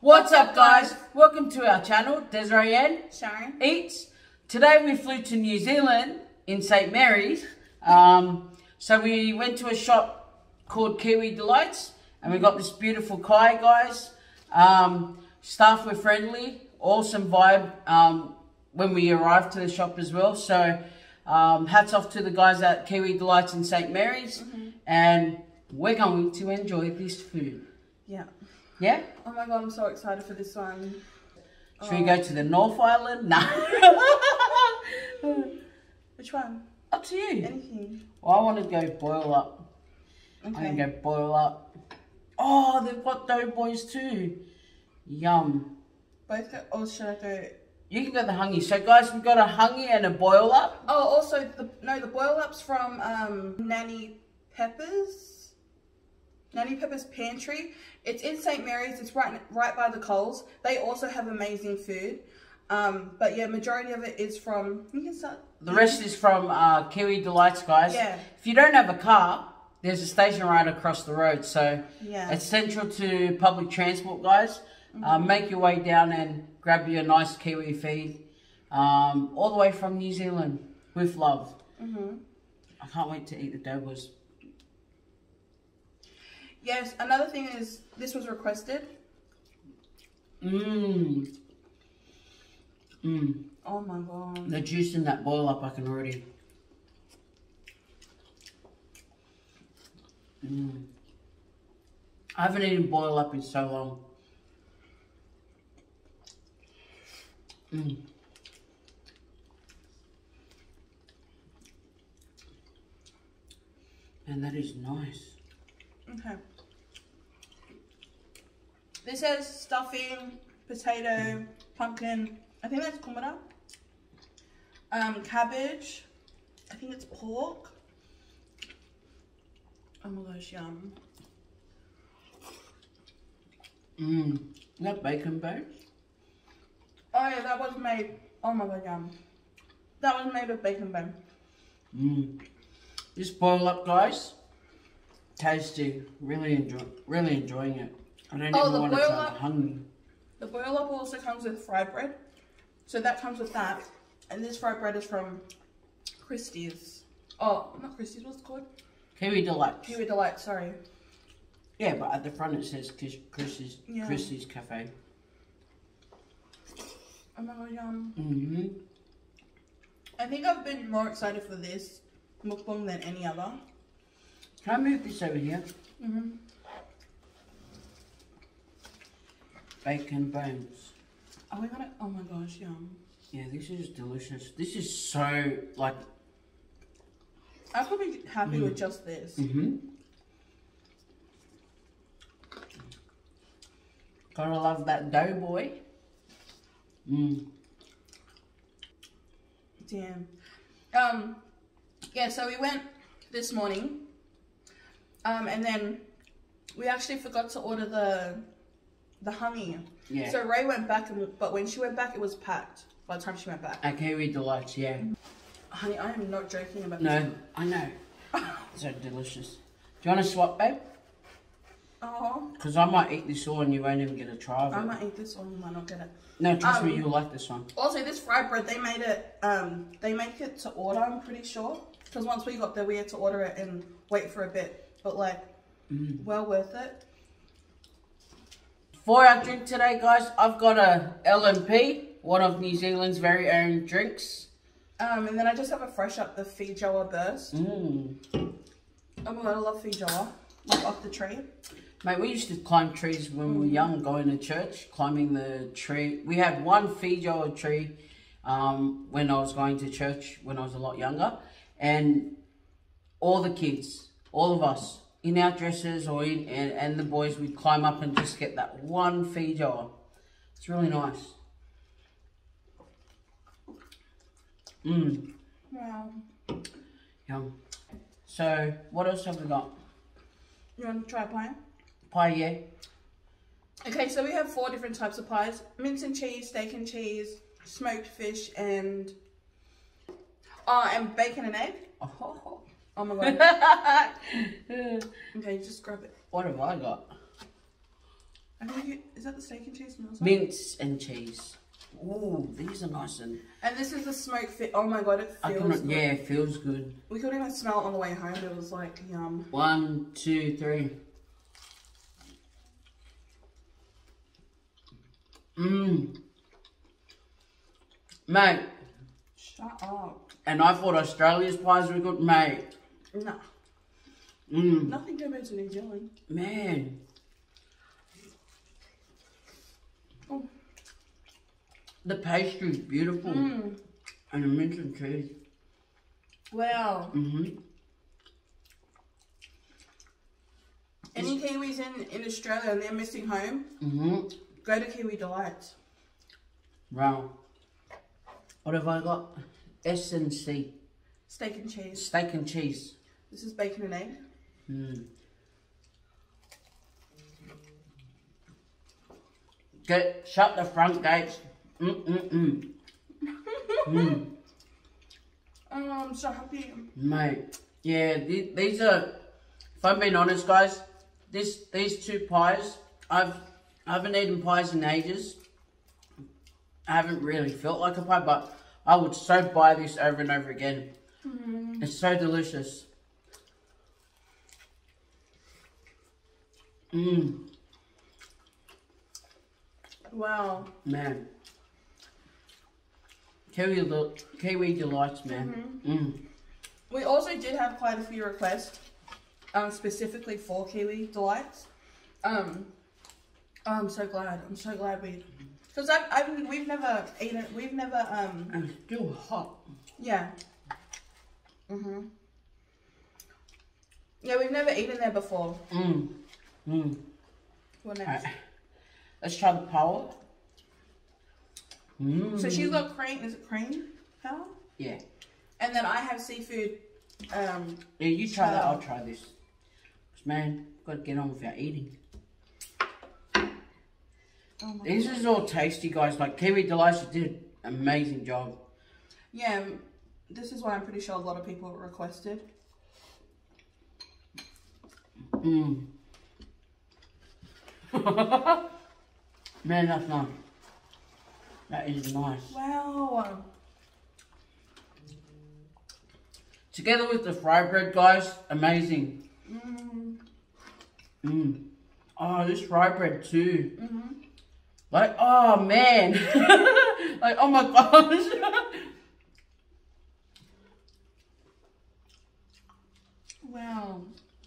What's up guys? Welcome to our channel, Desoray and Sharon Eats. Today we flew to New Zealand in St. Mary's. So we went to a shop called Kiwi Delights and we got this beautiful kai, guys. Staff were friendly, awesome vibe when we arrived to the shop as well. So hats off to the guys at Kiwi Delights in St. Mary's. Mm-hmm. And we're going to enjoy this food. Yeah. Yeah? Oh my god, I'm so excited for this one. Should we go to the North Island? No. Which one? Up to you. Anything. Well, I want to go boil up. Okay. I'm going to go boil up. Oh, they've got dough boys too. Yum. Both go, or should I go? You can go the Hangi. So guys, we've got a Hangi and a boil up. Oh, also, the boil up's from Nanny Peppas. Nanny Peppas Pantry. It's in St. Mary's. It's right by the Coles. They also have amazing food. But yeah, majority of it is from... You can start. The rest is from Kiwi Delights, guys. Yeah. If you don't have a car, there's a station right across the road. So yeah, it's central to public transport, guys. Mm-hmm. Make your way down and grab you a nice Kiwi feed. All the way from New Zealand with love. Mm-hmm. I can't wait to eat the dough boys. Yes, another thing is, this was requested. Mmm. Mmm. Oh my god. The juice in that boil up, I can already. Mmm. I haven't eaten boil up in so long. Mmm. And that is nice. Okay. This has stuffing, potato, pumpkin. I think that's kumara. Cabbage. I think it's pork. Oh my gosh, yum. Mmm. That bacon base. Oh yeah, that was made. Oh my god, yum. That was made with bacon bone. Mmm. This boil up, guys. Tasty, really enjoying it. I don't even want to try the Hangi. The boil up also comes with fried bread, so that comes with that. And this fried bread is from Christie's. Oh, not Christie's. What's it called? Kiwi Delights. Kiwi Delights. Sorry. Yeah, but at the front it says Christie's. Yeah. Christie's Cafe. Oh my god, yum. Mhm. I think I've been more excited for this mukbang than any other. Can I move this over here? Mm-hmm. Bacon bones. Are we gonna? Oh my gosh, yum. Yeah, this is delicious. This is so like. I could be happy with just this. Mm-hmm. Gotta love that dough boy. Mm. Damn. Yeah. So we went this morning. And then we actually forgot to order the Hangi. Yeah. So Ray went back, but when she went back, it was packed by the time she went back. Okay, we delight, yeah. Honey, I am not joking about this. No, I know. So delicious. Do you want to swap, babe? Oh. Because I might eat this all and you won't even get a try of it. I might eat this all and you might not get it. No, trust me, you'll like this one. Also, this fried bread, they made it, they make it to order, I'm pretty sure. Because once we got there, we had to order it and wait for a bit. But like, well worth it. For our drink today, guys, I've got a L&P, one of New Zealand's very own drinks. And then I just have a fresh up the Fijoa burst. Mm. Oh my god, I love Fijoa, like off the tree. Mate, we used to climb trees when we were young, going to church, climbing the tree. We had one Fijoa tree when I was going to church when I was a lot younger, and all the kids. All of us, in our dresses or and the boys, we'd climb up and just get that one Fijoa. It's really nice. Mmm. Wow. Yum. So, what else have we got? You want to try pie? Pie, yeah. Okay, so we have four different types of pies. Mince and cheese, steak and cheese, smoked fish, and... Oh, and bacon and egg. Oh. Oh my god. Okay, just grab it. What have I got? Is that the steak and cheese from the side? Mince and cheese. Oh, these are nice. And this is the smoke fit. Oh my god, it feels good. Yeah, it feels good. We couldn't even smell it on the way home. It was like yum. 1, 2, 3. Mmm. Mate. Shut up. And I thought Australia's pies were good, mate. No. Nah. Mm. Nothing compared to New Zealand. Man. Oh. The pastry's beautiful. Mm. And the mince and cheese. Wow. Mm-hmm. Any Kiwis in Australia and they're missing home, mm-hmm, go to Kiwi Delights. Wow. What have I got? S&C. Steak and cheese. Steak and cheese. This is bacon and egg. Mm. Shut the front gates. Mm-mm-mm. Mm. Oh, I'm so happy. Mate, yeah, these are, if I'm being honest guys, these two pies, I haven't eaten pies in ages. I haven't really felt like a pie, but I would so buy this over and over again. Mm. It's so delicious. Mmm. Wow. Man. Kiwi Delights, man. Mm-hmm. Mm. We also did have quite a few requests, specifically for Kiwi Delights. I'm so glad. I'm so glad we, because we've never eaten. We've never. And it's still hot. Yeah. Mhm. Yeah, we've never eaten there before. Mm. Mm. What next? Right. Let's try the powell. Mm. So she's got cream, is it cream powell? Yeah. And then I have seafood. Yeah, you try that, I'll try this. Because man, gotta get on without eating. Oh my this God. Is all tasty guys, like Kiwi Delights did an amazing job. Yeah, this is why I'm pretty sure a lot of people requested. Mm. Man, that's nice. That is nice. Wow. Together with the fry bread, guys, amazing. Mmm. Mmm. Oh, this fry bread too. Mm-hmm. Like, oh man. Like, oh my gosh. Wow.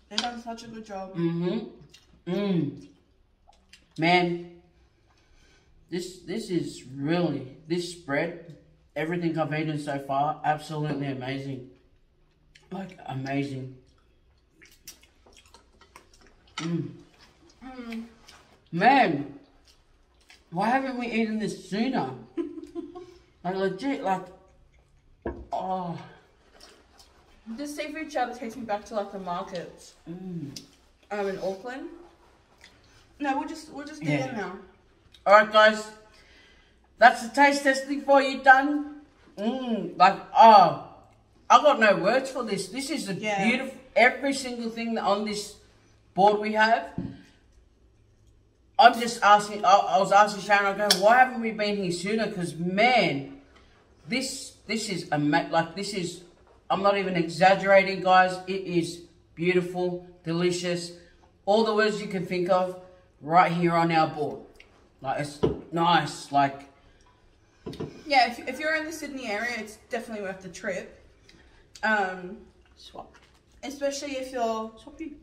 They've done such a good job. Mm-hmm. Mmm. Man. This is really, this spread, everything I've eaten so far, absolutely amazing. Like, amazing. Mm. Mm. Man, why haven't we eaten this sooner? Like, legit, like, oh. This seafood chowder takes me back to, like, the markets. Mm. In Auckland. No, we'll just get in now. Alright guys, that's the taste testing for you done. Mmm, like, oh, I got no words for this. This is a beautiful, every single thing on this board we have. I'm just asking, I was asking Sharon, I go, why haven't we been here sooner? Because man, this is amazing, like this is, I'm not even exaggerating guys, it is beautiful, delicious, all the words you can think of right here on our board. Like, it's nice, like... Yeah, if you're in the Sydney area, it's definitely worth the trip. Swap. Especially if you're... Swappy.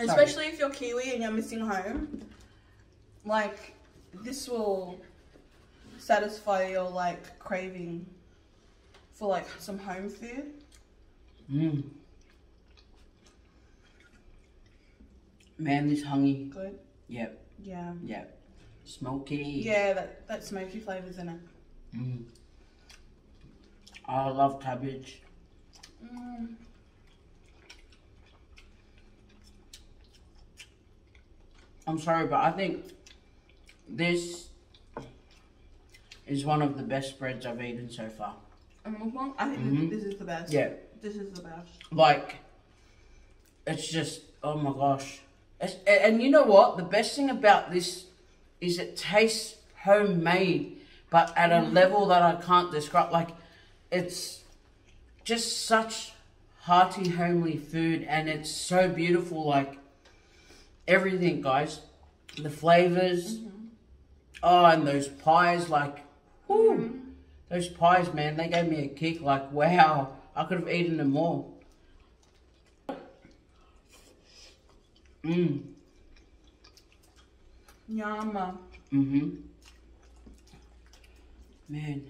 Especially if you're Kiwi and you're missing home. Like, this will satisfy your, like, craving for, like, some home food. Mmm. Man, this hangi. Good. Yep. Yeah. Yeah. Smoky. Yeah, that smoky flavour's in it. Mm. I love cabbage. Mm. I'm sorry, but I think this is one of the best spreads I've eaten so far. I think this is the best. Yeah. This is the best. Like, it's just, oh my gosh. And you know what? The best thing about this is it tastes homemade, but at a level that I can't describe. Like, it's just such hearty, homely food, and it's so beautiful. Like, everything, guys. The flavors. Oh, and those pies, like, whoo. Those pies, man, they gave me a kick. Like, wow, I could have eaten them all. Mmm. Yama. Mm-hmm. Man.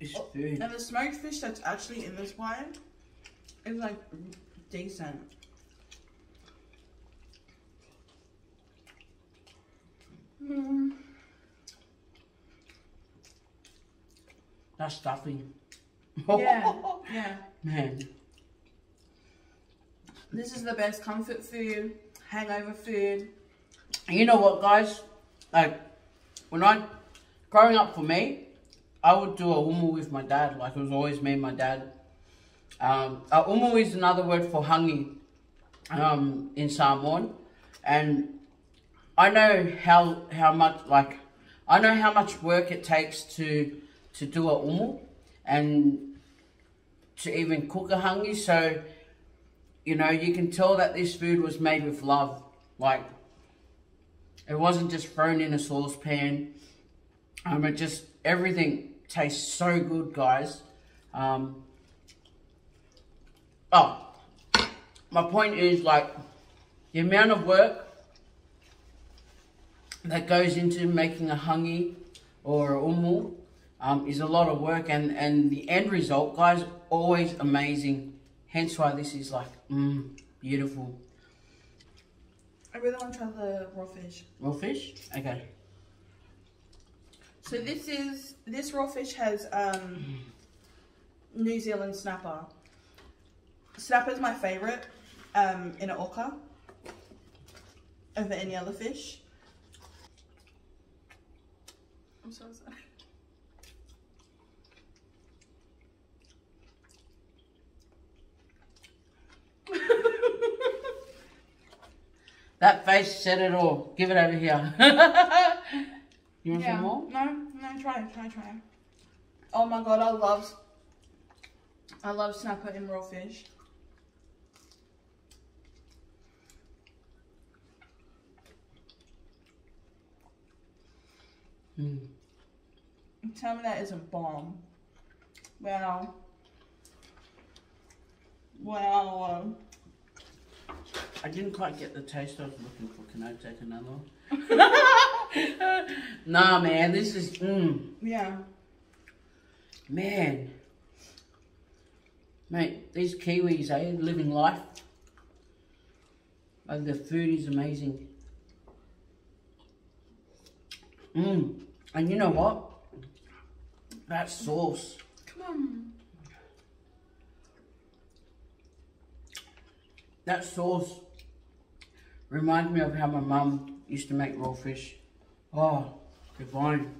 It's food. And the smoked fish that's actually in this wine is like decent. Mmm. That's stuffing. Yeah. Yeah. Man. This is the best comfort food, hangover food. And you know what, guys? Like, when I, growing up for me, I would do a umu with my dad. Like, it was always me and my dad. Umu is another word for hangi in Samoan. And I know how much, like, I know how much work it takes to do a umu and to even cook a hangi. So, you know, you can tell that this food was made with love. Like, it wasn't just thrown in a saucepan. It just, everything tastes so good, guys. Oh, my point is, like, the amount of work that goes into making a hangi or a umu is a lot of work. And the end result, guys, always amazing. Hence why this is like, beautiful. I really want to try the raw fish. Raw fish? Okay. So this is, this raw fish has New Zealand snapper. Snapper's my favourite in an orca over any other fish. I'm so sorry. That face said it all. Give it over here. You want some more? No, try. Oh my god, I love snapper and raw fish. Tell me that isn't bomb. Wow. Wow. I didn't quite get the taste I was looking for. Can I take another one? Nah, man, this is, Yeah. Man. Mate, these Kiwis, eh? Living life. Like, the food is amazing. And you know what? That sauce. Come on. That sauce reminds me of how my mum used to make raw fish. Oh, divine.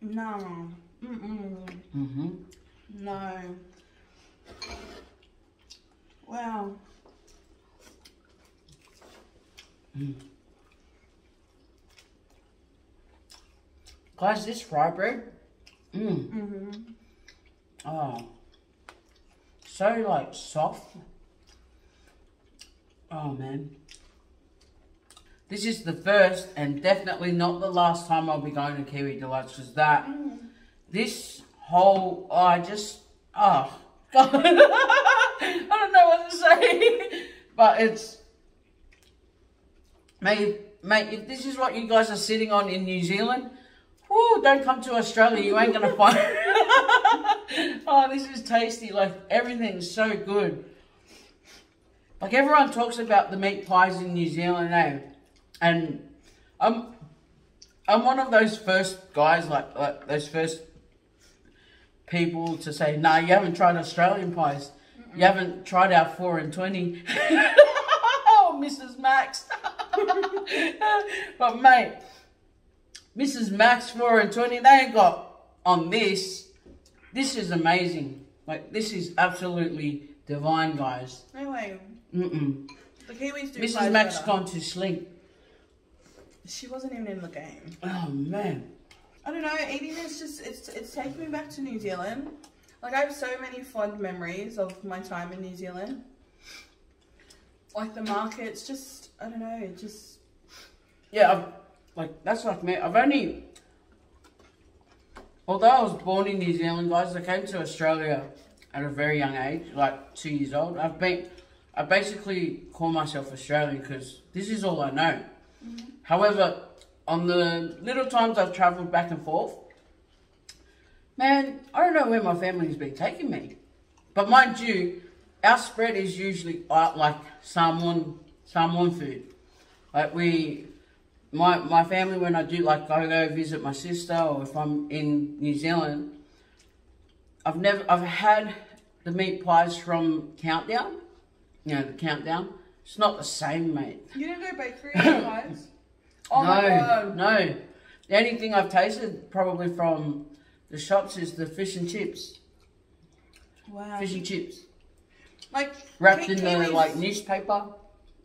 No. No. Wow. Guys, this fry bread. Oh. So, like, soft. Oh, man. This is the first and definitely not the last time I'll be going to Kiwi Delights, because that, this whole, oh, God. I don't know what to say. But it's, mate, if this is what you guys are sitting on in New Zealand, whoo, don't come to Australia. You ain't going to find it. Oh, this is tasty. Like, everything's so good. Like, everyone talks about the meat pies in New Zealand, eh? And I'm one of those first guys, like those first people to say, nah, you haven't tried Australian pies. You haven't tried our 4 and 20. Oh, Mrs. Max. But, mate, Mrs. Max 4 and 20, they ain't got on this. This is amazing. Like, this is absolutely divine, guys. No way. Mm-mm. The Kiwis do. Mrs. Max gone to sleep. She wasn't even in the game. Oh, man. I don't know. Eating is just, it's taking me back to New Zealand. Like, I have so many fond memories of my time in New Zealand. Like, the markets, just, I don't know, just... Yeah, I've, like, that's like me. I've only... Although I was born in New Zealand, guys, I came to Australia at a very young age, like 2 years old. I basically call myself Australian because this is all I know. Mm-hmm. However, on the little times I've travelled back and forth, man, I don't know where my family's been taking me. But mind you, our spread is usually like Samoan food. Like my family, when I do, like, I go visit my sister, or if I'm in New Zealand, I've had the meat pies from Countdown. You know, the Countdown. It's not the same, mate. You didn't go bakery pies? Oh, no, my God. No. The only thing I've tasted probably from the shops is the fish and chips. Wow. Fish and chips. Like, wrapped in the, like, newspaper.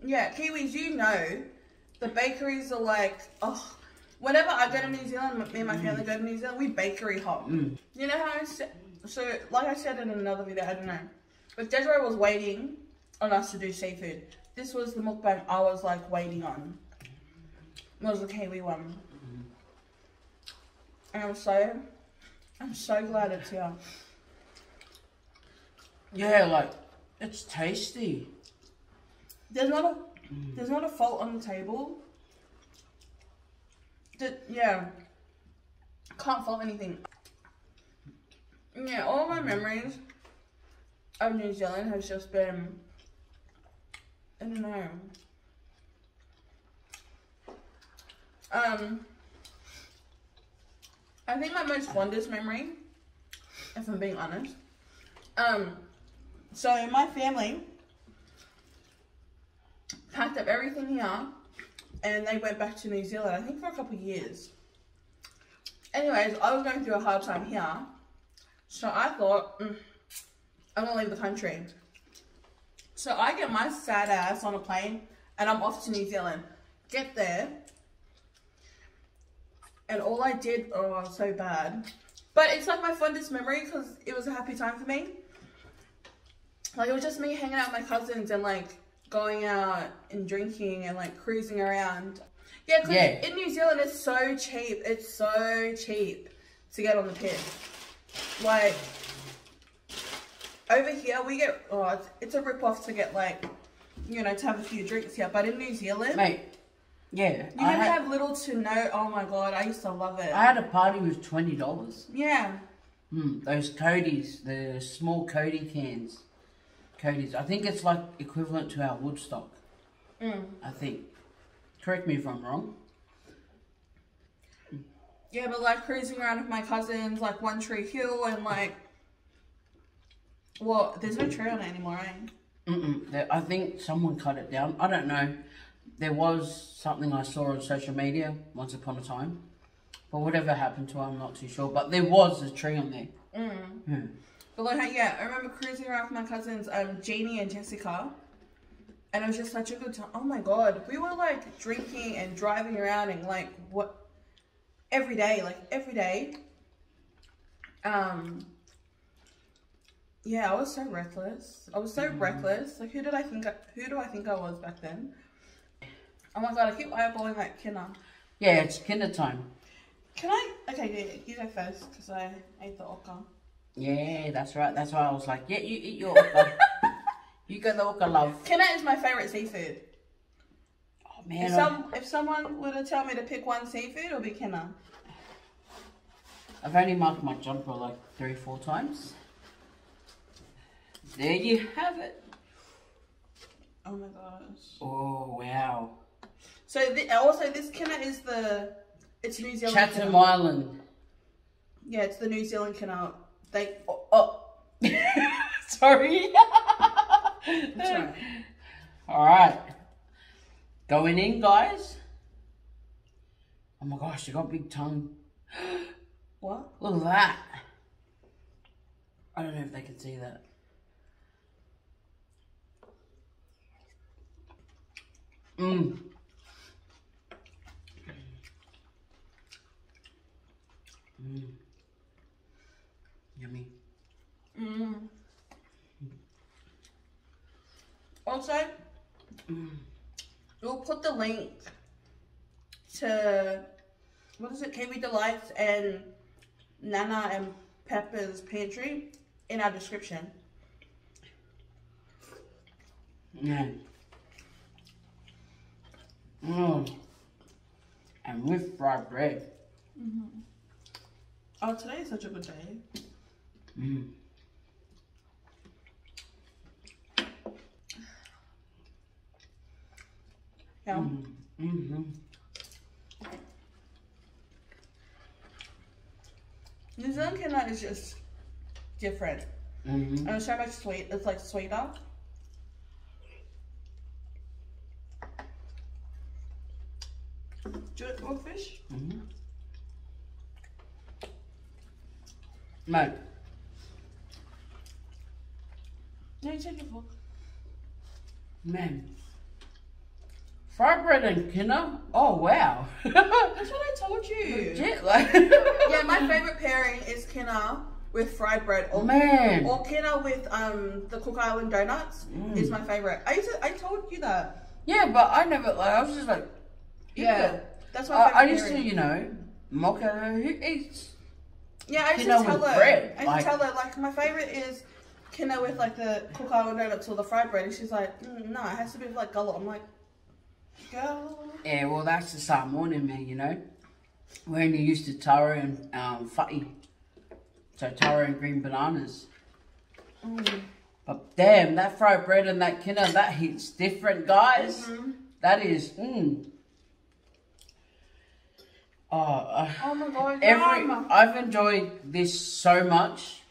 Yeah, Kiwis, you know, the bakeries are like, oh, whenever I go to New Zealand, me and my family go to New Zealand, we bakery hop. Mm. You know how I said, so like I said in another video, I don't know, but Desiree was waiting on us to do seafood. This was the mukbang I was, like, waiting on. It was the Kiwi one. And I'm so glad it's here. Yeah, like, it's tasty. There's not a fault on the table. Yeah. Can't fault anything. Yeah, all my memories of New Zealand has just been, I don't know. I think my most fondest memory, if I'm being honest, so my family packed up everything here and they went back to New Zealand, I think for a couple of years. Anyways, I was going through a hard time here, so I thought, I'm gonna leave the country. So I get my sad ass on a plane and I'm off to New Zealand. Get there. And all I did, oh, I was so bad. But it's like my fondest memory because it was a happy time for me. Like, it was just me hanging out with my cousins and, like, going out and drinking and, like, cruising around. Yeah, because in New Zealand, it's so cheap. It's so cheap to get on the piss. Like, over here, we get, oh, it's a rip-off to get, like, you know, to have a few drinks here. But in New Zealand... Mate. Yeah. You can have little to no, oh my God, I used to love it. I had a party with $20. Yeah. Those Codies, the small Cody cans. Codies. I think it's like equivalent to our Woodstock. I think. Correct me if I'm wrong. Yeah, but like cruising around with my cousins, like One Tree Hill and like, well, there's no tree on it anymore, eh? I think someone cut it down. I don't know. There was something I saw on social media once upon a time, but whatever happened to it, I'm not too sure. But there was a tree on there. But like, yeah, I remember cruising around with my cousins, Jeannie and Jessica, and it was just such a good time. Oh my God, we were like drinking and driving around and like what every day, like every day. Yeah, I was so reckless. I was so reckless. Like, who do I think I was back then? Oh my God, I keep eyeballing like Kina. Yeah, it's Kina time. Can I? Okay, you go first because I ate the oka. Yeah, that's right. That's why I was like, yeah, you eat your oka. You go the oka, love. Kina is my favourite seafood. Oh man. If someone were to tell me to pick one seafood, it would be Kina. I've only marked my jumper like 3 or 4 times. There you have it. Oh my gosh. Oh, wow. So also this Kina is the, it's New Zealand Chatham Kina. Island. Yeah, it's the New Zealand Kina. They, sorry. Right. All right. Going in, guys. Oh my gosh, you got big tongue. What? Look at that. I don't know if they can see that. Mmm. Mmm. Yummy. Mmm. Also, we'll put the link to, what is it, Kiwi Delights and Nana and Peppa's Pantry in our description. Mm. Mm. And with fried bread. Mm-hmm. Oh, today is such a good day. Mm. Yeah. Mm-hmm. New Zealand Kina is just different. Mm-hmm. And it's so much sweet. It's like sweeter. Do you want more fish? Mm-hmm. Mate. No, you take your fork. Man. Fried bread and Kina? Oh wow! That's what I told you. Legit, like. Yeah, my favorite pairing is Kina with fried bread, or man, or Kina with the Cook Island donuts is my favorite. I told you that. Yeah, but I never like. I was just like, yeah, that's my favorite. I used to, you know, mock her who eats. Yeah, I used to tell her. Bread. I used to tell her like my favorite is Kina with like the Cook Island donuts or the fried bread, and she's like, no, it has to be with, like gullet. I'm like. Girl. Yeah, well, that's the Samoan in me, you know. We're only used to taro and whai. So, taro and green bananas. Mm. But damn, that fried bread and that Kina, that hits different, guys. Mm-hmm. That is, oh my God. I've enjoyed this so much.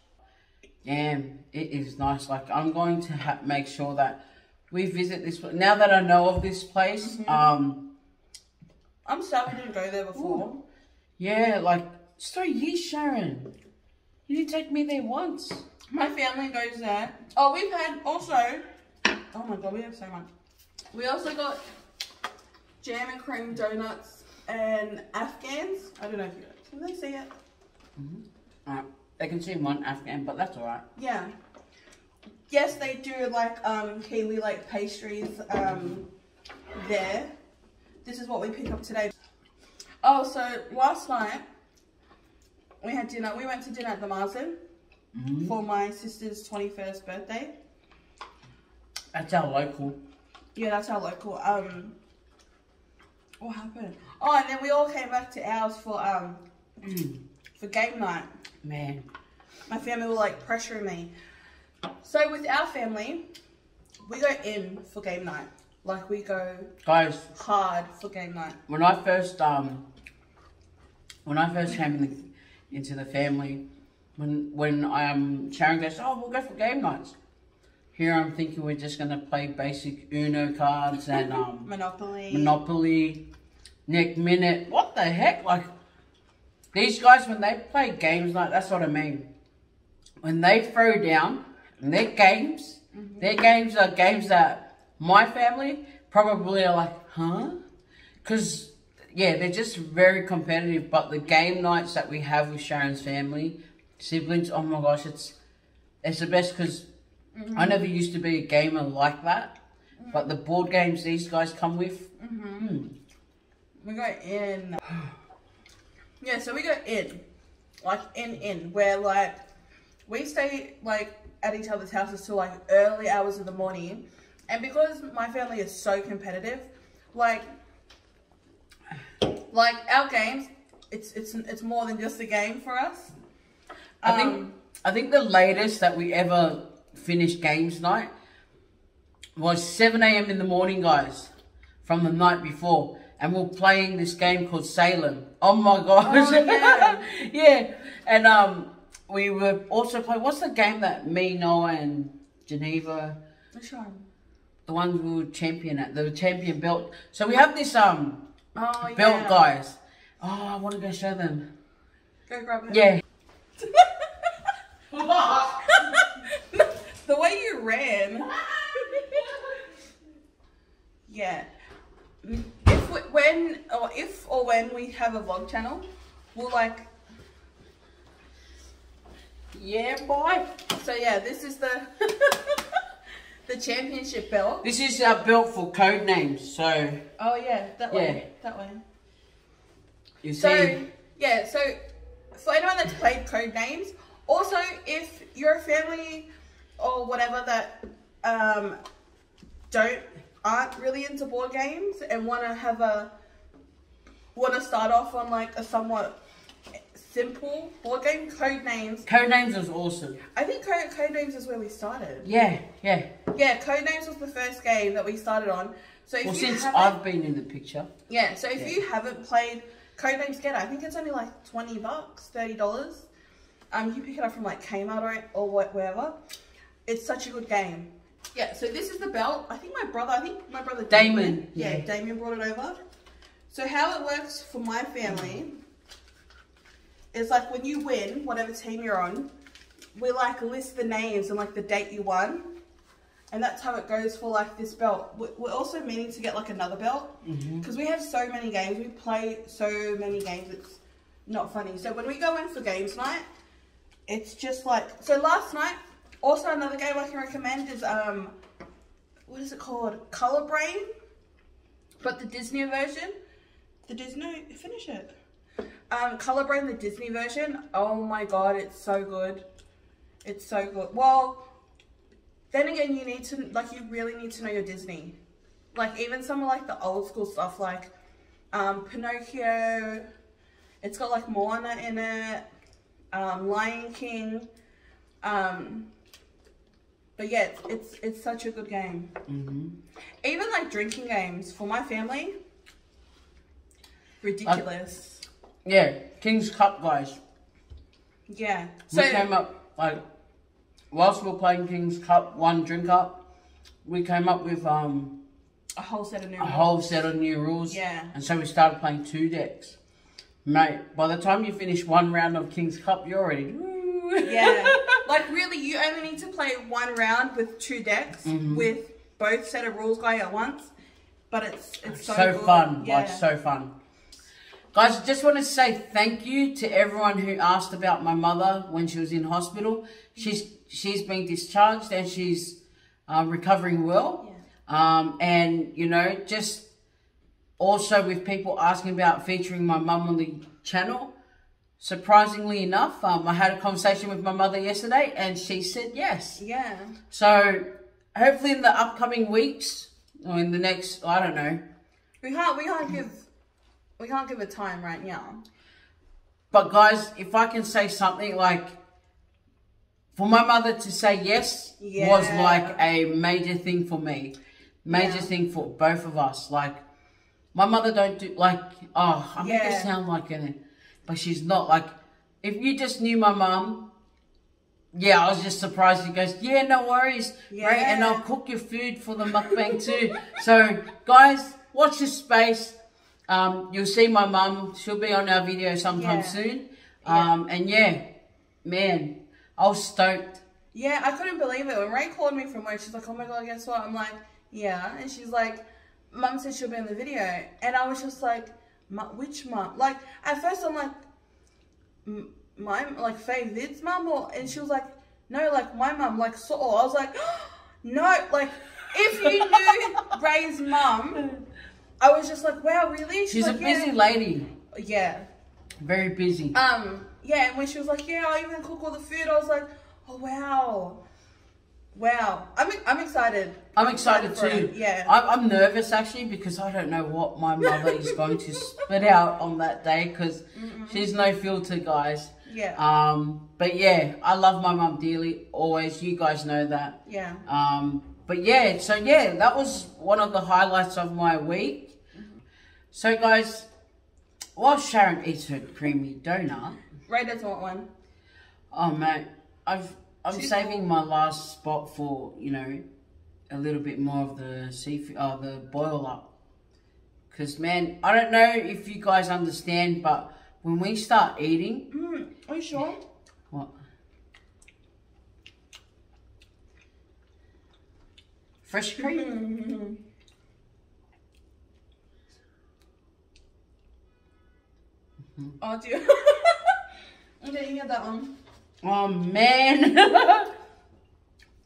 Damn, it is nice. Like, I'm going to make sure that we visit this place. Now that I know of this place, I'm sorry I didn't go there before. Ooh. Yeah, like, it's 3 years, Sharon. You didn't take me there once. My family goes there. Oh, we've had also, oh my God, we have so much. We also got jam and cream donuts and Afghans. I don't know if you guys, can they see it? They can see one Afghan, but that's all right. Yeah. Yes, they do like Kiwi like pastries there. This is what we pick up today. Oh, so last night we had dinner. We went to dinner at the Marsden for my sister's 21st birthday. That's our local. Yeah, that's our local. What happened? Oh, and then we all came back to ours for game night. Man, my family were like pressuring me. So with our family, we go in for game night. Like we go hard for game night. When I first came into the family, when Sharon goes, oh, we'll go for game nights. Here I'm thinking we're just gonna play basic Uno cards and Monopoly. Neck minute. What the heck? Like these guys when they play games like that's what I mean. When they throw down. And their games are games that my family probably are like, huh? Because, yeah, they're just very competitive. But the game nights that we have with Sharon's family, siblings, oh my gosh, it's the best because I never used to be a gamer like that. But the board games these guys come with. We go in. Yeah, so we go in. Like, in. Where, like, we stay, like, at each other's houses till like early hours of the morning, and because my family is so competitive, like our games, it's more than just a game for us. I think the latest that we ever finished games night was 7 a.m. in the morning, guys, from the night before, and we're playing this game called Salem. Oh my gosh! Oh, yeah. Yeah, and we were also playing, what's the game that me, Noah and Geneva... Which one? The one we were champion at, the champion belt. So we have this belt, guys. Oh, I want to go show them. Go grab it. Yeah. ran. Yeah. If or when we have a vlog channel, we'll like... Yeah, boy. So yeah, this is the the championship belt. This is our belt for Code Names. So. Oh yeah, that way. Yeah. That way. You see. So yeah, so for anyone that's played Code Names, also if you're a family or whatever that aren't really into board games and wanna start off on like a somewhat simple board game, Codenames. Codenames was awesome. I think Codenames is where we started. Yeah, yeah. Yeah, Codenames was the first game that we started on. So if since I've been in the picture. Yeah, so if you haven't played Codenames, get it. I think it's only like $20, $30. You pick it up from like Kmart or wherever. It's such a good game. Yeah, so this is the belt. I think my brother Damon. Yeah, yeah, Damien brought it over. So how it works for my family is like when you win, whatever team you're on, we like list the names and like the date you won. And that's how it goes for like this belt. We're also meaning to get like another belt because we have so many games. We play so many games, it's not funny. So when we go in for games night, it's just like, so last night, also another game I can recommend is, what is it called? Colour Brain, but the Disney version. Finish it. Colour Brain, the Disney version. Oh my God, it's so good. It's so good. Well, then again, you need to, like, you really need to know your Disney. Like, even some of, like, the old school stuff, like, Pinocchio. It's got, like, Moana in it. Lion King. But yeah, it's such a good game. Even, like, drinking games for my family. Ridiculous. Yeah, King's Cup, guys. Yeah. So we came up, like, whilst we were playing King's Cup, one drink up, we came up with a whole set of new rules. Yeah. And so we started playing 2 decks. Mate, by the time you finish one round of King's Cup, you're already... Yeah. Like, really, you only need to play one round with 2 decks with both set of rules going at once. But it's so good. Fun. Yeah. Like, so fun. Guys, I just want to say thank you to everyone who asked about my mother when she was in hospital. She's been discharged and she's recovering well. Yeah. And, you know, just also with people asking about featuring my mum on the channel. Surprisingly enough, I had a conversation with my mother yesterday and she said yes. Yeah. So hopefully in the upcoming weeks or in the next, I don't know. We can't give a time right now. But guys, if I can say something, like, for my mother to say yes was like a major thing for me. Major thing for both of us. Like, my mother don't do, like, oh, I'm going to sound like it, but she's not. Like, if you just knew my mum, I was just surprised. She goes, yeah, no worries. Yeah. Right? And I'll cook your food for the mukbang too. So guys, watch this space. You'll see my mum. She'll be on our video sometime soon. And yeah, man, I was stoked. Yeah, I couldn't believe it. When Ray called me from work, she's like, oh my God, guess what? I'm like, yeah. And she's like, mum said she'll be in the video. And I was just like, which mum? Like, at first I'm like, like, Faye, this mum? And she was like, no, like, my mum, like, Saul. I was like, oh, no, like, if you knew Ray's mum... I was just like, wow, really? She's like, a busy lady. Yeah. Very busy. Yeah, and when she was like, yeah, I'll even cook all the food, I was like, oh, wow. Wow. I'm excited. I'm excited too. Yeah. I'm nervous actually because I don't know what my mother is going to spit out on that day because she's no filter, guys. Yeah. But yeah, I love my mum dearly, always. You guys know that. Yeah. But yeah, so yeah, that was one of the highlights of my week. So guys, while Sharon eats her creamy donut, Ray doesn't want one. Oh mate, I'm saving my last spot for, you know, a little bit more of the seafood, the boil up. Because man, I don't know if you guys understand, but when we start eating, are you sure? What? Fresh cream. Oh dear. Okay, you get that one. Oh man.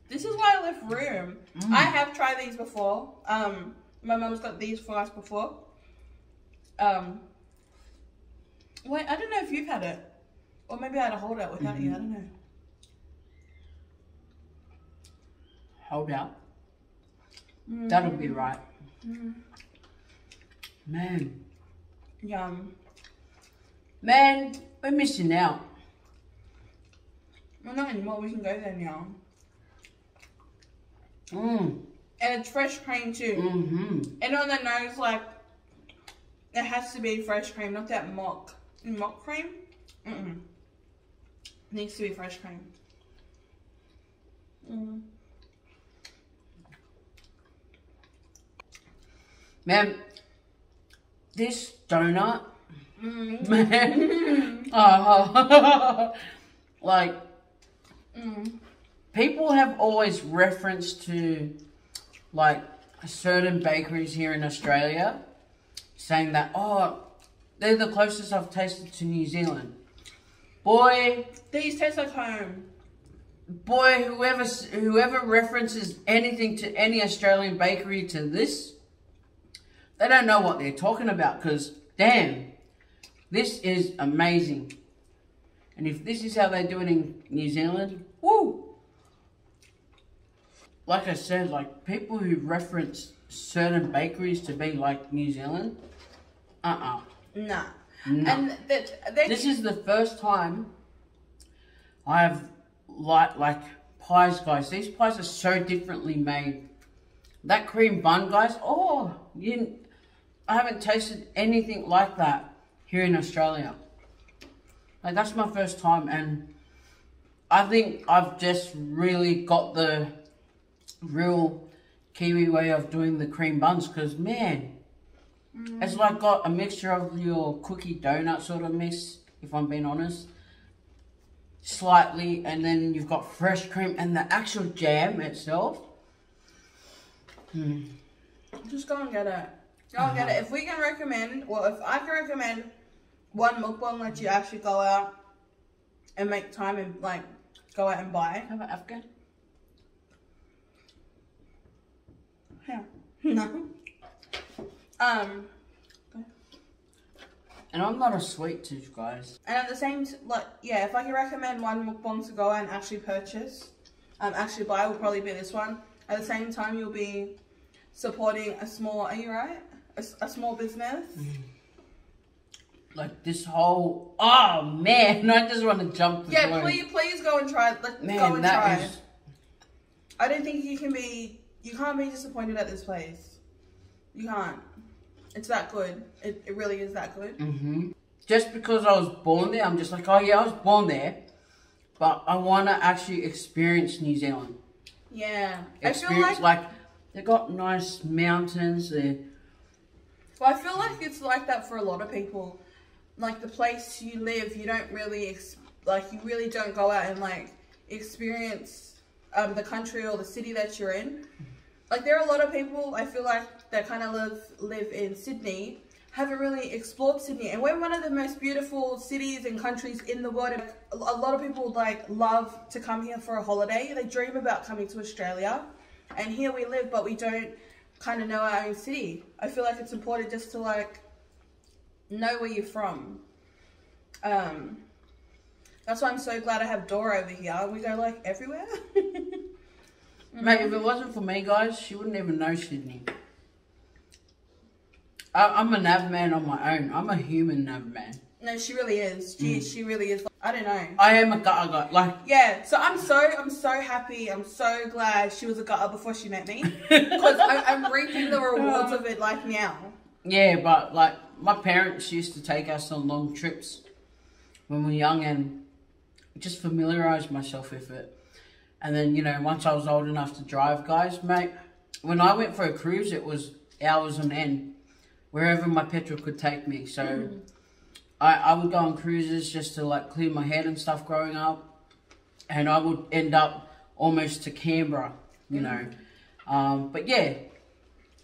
This is why I left room. I have tried these before. My mum's got these for us before. Wait, I don't know if you've had it. Or maybe I had a holdout without you, I don't know. Holdout. That'll be right. Man. Yum. Man, we're missing out. Well, not anymore. We can go there now. And it's fresh cream too. And on the nose, like, it has to be fresh cream, not that mock cream. It needs to be fresh cream. Man, this donut. Man, like people have always referenced to like certain bakeries here in Australia, saying that oh, they're the closest I've tasted to New Zealand. Boy, these taste like home. Boy, whoever references anything to any Australian bakery to this, they don't know what they're talking about. Because damn. This is amazing. And if this is how they do it in New Zealand, woo! Like I said, like people who reference certain bakeries to be like New Zealand, nah. And this is the first time I have like pies, guys. These pies are so differently made. That cream bun, guys, oh, I haven't tasted anything like that here in Australia. Like that's my first time, and I think I've just really got the real Kiwi way of doing the cream buns, because man, it's like got a mixture of your cookie donut sort of mix, if I'm being honest, slightly, and then you've got fresh cream and the actual jam itself. Just go and get it. Y'all get it. If we can recommend, well, if I can recommend one mukbang that you actually go out and make time and like go out and buy. Have an Afghan? Yeah. No. And I'm not a sweet tooth, guys. And at the same, like, yeah, if I can recommend one mukbang to go out and actually purchase, actually buy, will probably be this one. At the same time, you'll be supporting a small, are you right? A small business. Like this whole, oh man, I just want to jump the Yeah, please go and try. Like, man, go and try. I don't think you can't be disappointed at this place. You can't. It's that good. It really is that good. Just because I was born there, I'm just like, oh yeah, I was born there. But I want to actually experience New Zealand. Yeah. I feel like they got nice mountains there. Well, I feel like it's like that for a lot of people. Like the place you live, you don't really you really don't go out and like experience the country or the city that you're in. Like there are a lot of people I feel like that kind of live in Sydney, haven't really explored Sydney, and we're one of the most beautiful cities and countries in the world. A lot of people like love to come here for a holiday. They dream about coming to Australia. And here we live, but we don't kind of know our own city. I feel like it's important just to like know where you're from. That's why I'm so glad I have Dora over here. We go like everywhere. Mate, if it wasn't for me, guys, she wouldn't even know Sydney. I'm a nav man on my own. I'm a human nav man. No, she really is. She really is. I don't know. I am a gutter guy. Like yeah. So I'm so happy. I'm so glad she was a gutter before she met me, because I'm reaping the rewards of it like now. Yeah, but like my parents used to take us on long trips when we were young, and just familiarised myself with it. And then you know, once I was old enough to drive, guys, mate. When I went for a cruise, it was hours on end, wherever my petrol could take me. So. I would go on cruises just to like clear my head and stuff growing up, and I would end up almost to Canberra, you know, But yeah,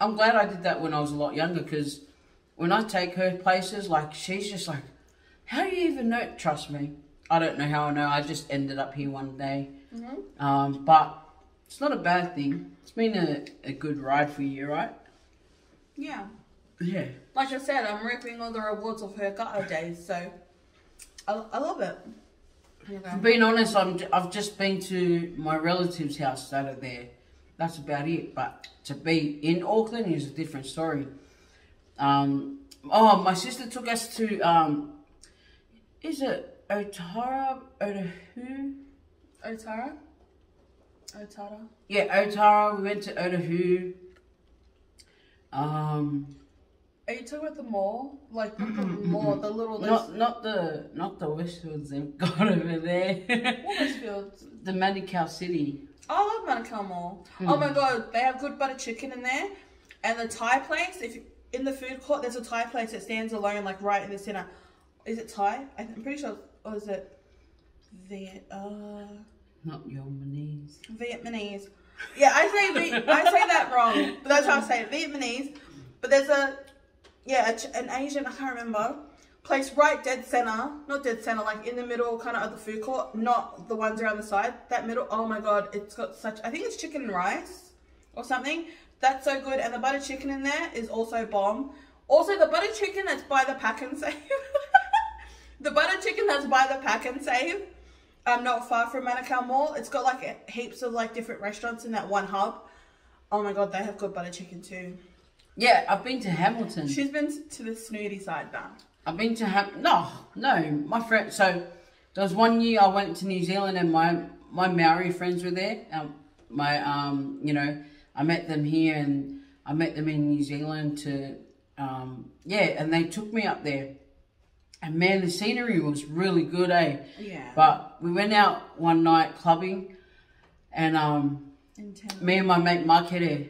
I'm glad I did that when I was a lot younger, because when I take her places, like, she's just like, how do you even know? Trust me, I don't know how I know. I just ended up here one day. Mm-hmm. But it's not a bad thing. It's been a good ride for you, right? Yeah. Yeah. Like I said, I'm reaping all the rewards of her gutter days, so I love it. You know. Being honest, I've just been to my relative's house that are there. That's about it. But to be in Auckland is a different story. Oh, my sister took us to, is it Otara? Ōtāhuhu? Otara? Otara? Yeah, Otara. We went to Ōtāhuhu. Are you talking about the mall? Like, not the mall, the little... Not the Westfields they've got over there. What Westfields? The Manukau City. Oh, I love Manukau Mall. Mm. Oh my god, they have good butter chicken in there. And the Thai place, in the food court, there's a Thai place that stands alone, like, right in the centre. Is it Thai? I'm pretty sure, or is it... Not Vietnamese. Vietnamese. Yeah, I say that wrong, but that's how I say it, Vietnamese. But there's an Asian, I can't remember, place right dead center, not dead center, like in the middle kind of the food court, not the ones around the side, that middle, oh my god, it's got such, I think it's chicken and rice or something, that's so good, and the butter chicken in there is also bomb. Also the butter chicken that's by the Pack and Save, the butter chicken that's by the Pack and Save, not far from Manukau Mall, it's got like heaps of like different restaurants in that one hub, oh my god, they have good butter chicken too. Yeah, I've been to Hamilton. She's been to the snooty side now. I've been to my friend, so there was one year I went to New Zealand and my Maori friends were there. I met them here and I met them in New Zealand to, and they took me up there. And man, the scenery was really good, eh? Yeah. But we went out one night clubbing and me and my mate Markere,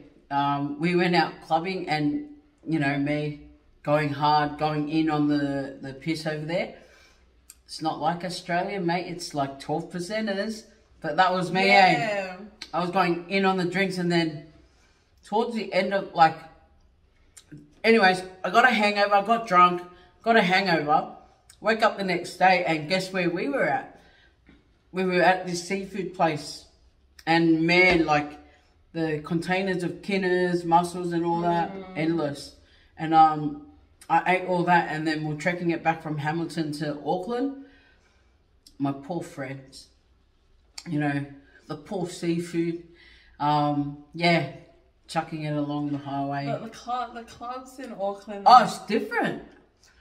we went out clubbing and, you know, me going hard, going in on the piss over there. It's not like Australia, mate. It's like 12%ers. But that was me, yeah. Eh? I was going in on the drinks and then towards the end of, like... Anyways, I got a hangover. I got drunk. Got a hangover. Woke up the next day and guess where we were at? We were at this seafood place. And, man, like... the containers of kinnas, mussels and all that, endless. And I ate all that and then we're trekking it back from Hamilton to Auckland. My poor friends, you know, the poor seafood. Yeah, chucking it along the highway. But the clubs in Auckland. Oh, it's different.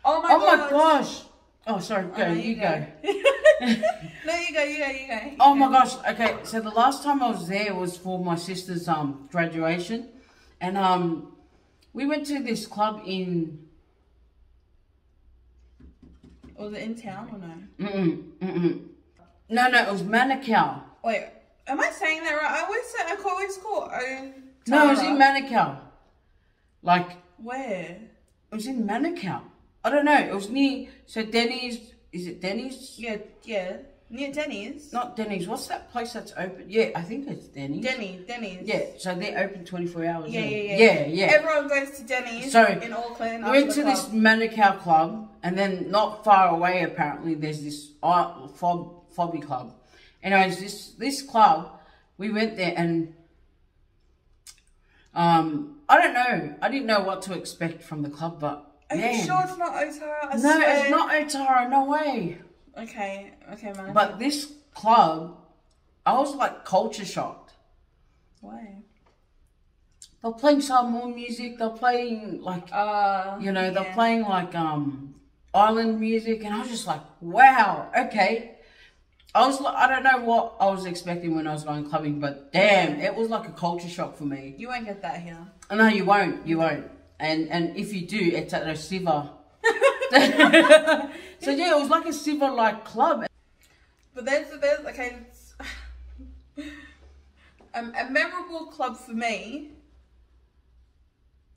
Oh, my gosh. Oh, sorry, go, you go. No, you go. Oh my gosh, okay, so the last time I was there was for my sister's graduation, and we went to this club in... Was it in town or no? No, it was Manukau. Wait, am I saying that right? I always call Otara. No, it was in Manukau. Like... Where? It was in Manukau. I don't know, it was near, so Denny's, is it Denny's? Yeah, near Denny's. Not Denny's, what's that place that's open? Yeah, I think it's Denny's. Denny's. Yeah, so they're open 24 hours. Yeah. Everyone goes to Denny's in Auckland. We went to this Manukau club, and then not far away, apparently, there's this Fobby club. Anyways, this club, we went there and, I don't know, I didn't know what to expect from the club, but, Are you sure it's not Otara? No, it's not Otara. No way. Okay, man. But this club, I was like culture shocked. Why? They're playing Samoan music. They're playing like, they're playing like island music, and I was just like, wow, okay. I don't know what I was expecting when I was going clubbing, but damn, it was like a culture shock for me. You won't get that here. No, you won't. You won't. And if you do, it's at a siva. So yeah, it was like a siva-like club. But a memorable club for me.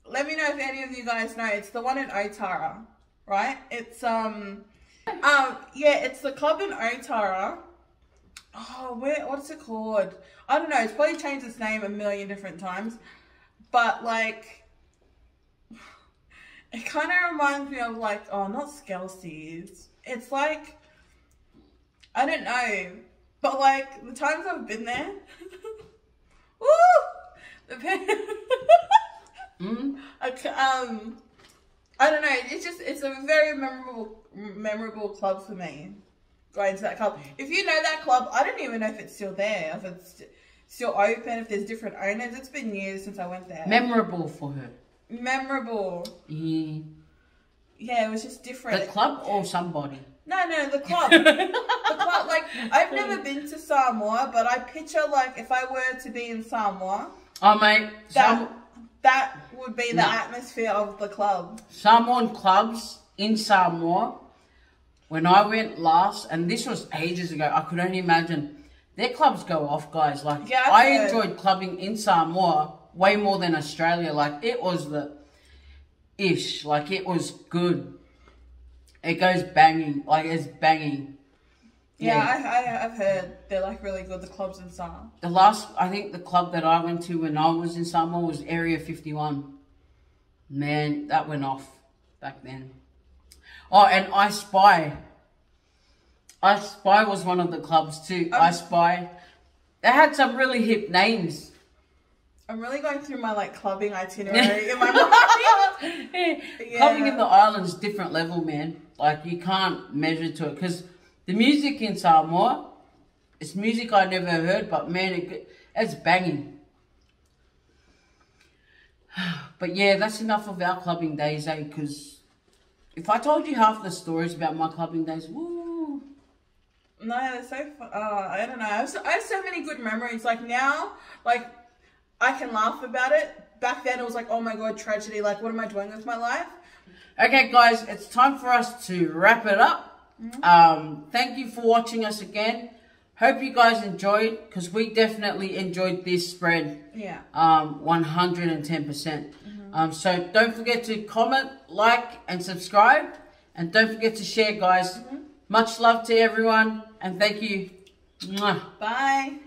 Let me know if any of you guys know. It's the one in Otara, right? It's it's the club in Otara. Oh, what's it called? I don't know. It's probably changed its name a million different times. But, like, it kind of reminds me of, like, oh, not Skelsey's. It's like, I don't know. But, like, the times I've been there. Woo! The pen. I don't know. It's just, it's a very memorable club for me. Going to that club. If you know that club, I don't even know if it's still there. If it's still open. If there's different owners. It's been years since I went there. Memorable for her. Memorable. Yeah. Yeah, it was just different. The club or somebody? No, the club. The club. Like, I've never been to Samoa, but I picture, like, if I were to be in Samoa. Oh, mate. That would be the atmosphere of the club. Samoan clubs in Samoa, when I went last, and this was ages ago, I could only imagine. Their clubs go off, guys. Like, yeah, I enjoyed clubbing in Samoa way more than Australia. Like, it was the ish. Like, it was good. It goes banging. Like, it's banging. Yeah, I've heard they're, like, really good, the clubs in Samoa. The last, I think the club that I went to when I was in Samoa was Area 51. Man, that went off back then. Oh, and I Spy. I Spy was one of the clubs too. I Spy. They had some really hip names. I'm really going through my, like, clubbing itinerary in my mind. Yeah. Clubbing in the island's different level, man. Like, you can't measure to it. Because the music in Samoa, it's music I never heard, but, man, it's banging. But, yeah, that's enough of our clubbing days, eh? Because if I told you half the stories about my clubbing days, woo. No, that's so fun. I don't know. I have so many good memories. Like, now, like, I can laugh about it. Back then, it was like, oh, my God, tragedy. Like, what am I doing with my life? Okay, guys, it's time for us to wrap it up. Mm-hmm. Thank you for watching us again. Hope you guys enjoyed, because we definitely enjoyed this spread. Yeah. 110%. So don't forget to comment, like, and subscribe. And don't forget to share, guys. Mm-hmm. Much love to everyone. And thank you. Mwah. Bye.